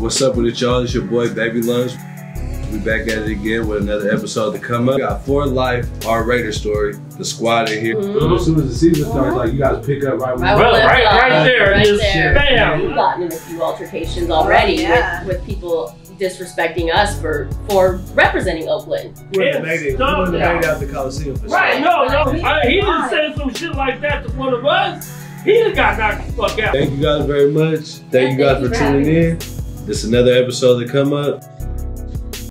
What's up with it, y'all? It's your boy, Baby Lungz. We back at it again with another episode to come up. We got 4 Life, Our Raiders Story, the squad in here. As soon as the season starts, like, you guys pick up right when you right there. Bam! We've gotten in a few altercations already with people disrespecting us for representing Oakland. We wouldn't have made it out the Coliseum for He just said some shit like that to one of us. He just got knocked the fuck out. Thank you guys very much. Thank you guys for tuning in. This is another episode to come up.